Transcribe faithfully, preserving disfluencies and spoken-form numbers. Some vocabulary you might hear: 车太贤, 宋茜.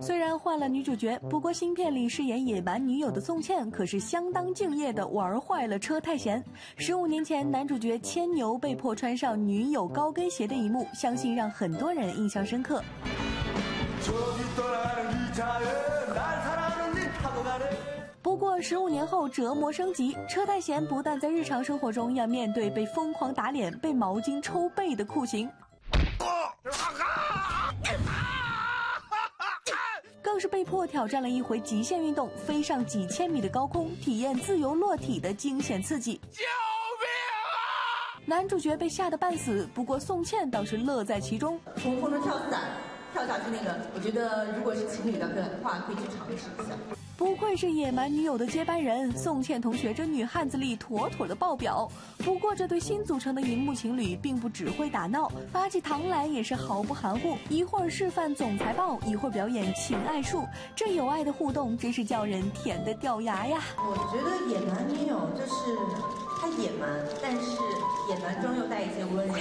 虽然换了女主角，不过新片里饰演野蛮女友的宋茜可是相当敬业的玩坏了车太贤。十五年前，男主角牵牛被迫穿上女友高跟鞋的一幕，相信让很多人印象深刻。 不过十五年后折磨升级，车太贤不但在日常生活中要面对被疯狂打脸、被毛巾抽背的酷刑，更是被迫挑战了一回极限运动，飞上几千米的高空，体验自由落体的惊险刺激。 男主角被吓得半死，不过宋茜倒是乐在其中。从空中跳伞，跳下去那个，我觉得如果是情侣的话，可以去尝试一下。不愧是野蛮女友的接班人，宋茜同学这女汉子力妥妥的爆表。不过这对新组成的荧幕情侣并不只会打闹，发起糖来也是毫不含糊。一会儿示范总裁抱，一会儿表演情爱术，这有爱的互动真是叫人甜得掉牙呀。我觉得野蛮女友就是。 他野蛮，但是野蛮中又带一些温柔。